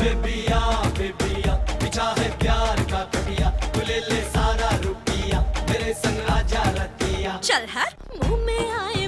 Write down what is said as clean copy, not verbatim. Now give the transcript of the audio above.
बेबिया बेबिया बिछा है प्यार का कटिया, तू ले ले सारा रुपया, मेरे संग आजा रतिया। चल हट मुँह में आए